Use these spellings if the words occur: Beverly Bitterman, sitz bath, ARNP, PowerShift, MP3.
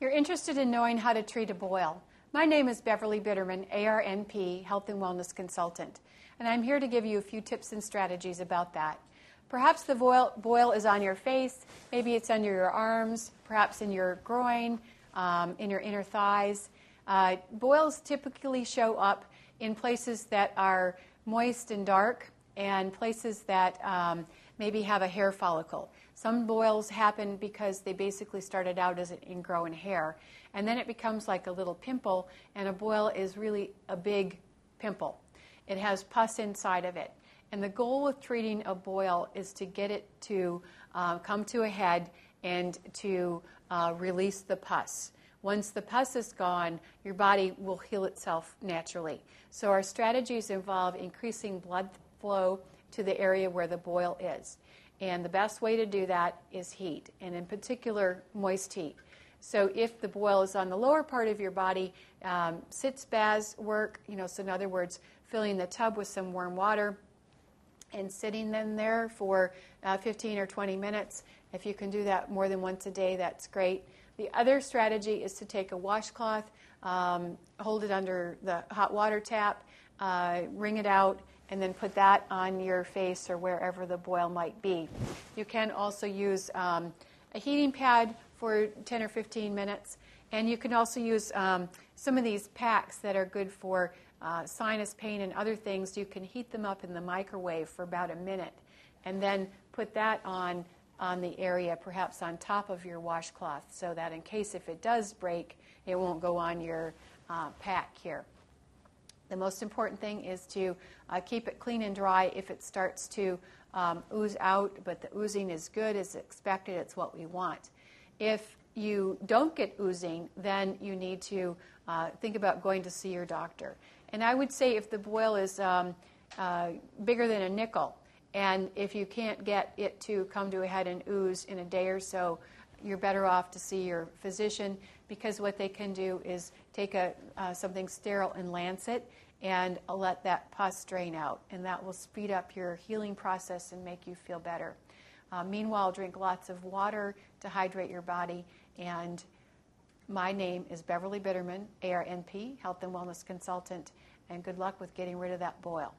You're interested in knowing how to treat a boil. My name is Beverly Bitterman, ARNP, Health and Wellness Consultant, and I'm here to give you a few tips and strategies about that. Perhaps the boil is on your face, maybe it's under your arms, perhaps in your groin, in your inner thighs. Boils typically show up in places that are moist and dark and places that maybe have a hair follicle. Some boils happen because they basically started out as an ingrown hair, and then it becomes like a little pimple, and a boil is really a big pimple. It has pus inside of it. And the goal with treating a boil is to get it to come to a head and to release the pus. Once the pus is gone, your body will heal itself naturally. So our strategies involve increasing blood flow to the area where the boil is. And the best way to do that is heat, and in particular, moist heat. So if the boil is on the lower part of your body, sitz baths work, so in other words, filling the tub with some warm water and sitting them there for 15 or 20 minutes. If you can do that more than once a day, that's great. The other strategy is to take a washcloth, hold it under the hot water tap, wring it out, and then put that on your face or wherever the boil might be. You can also use a heating pad for 10 or 15 minutes. And you can also use some of these packs that are good for sinus pain and other things. You can heat them up in the microwave for about a minute and then put that on the area, perhaps on top of your washcloth, so that in case if it does break, it won't go on your pack here. The most important thing is to keep it clean and dry. If it starts to ooze out, but the oozing is good, is expected, it's what we want. If you don't get oozing, then you need to think about going to see your doctor. And I would say if the boil is bigger than a nickel, and if you can't get it to come to a head and ooze in a day or so, you're better off to see your physician, because what they can do is take something sterile and lance it and let that pus drain out, and that will speed up your healing process and make you feel better. Meanwhile, drink lots of water to hydrate your body. And my name is Beverly Bitterman, ARNP, Health and Wellness Consultant, and good luck with getting rid of that boil.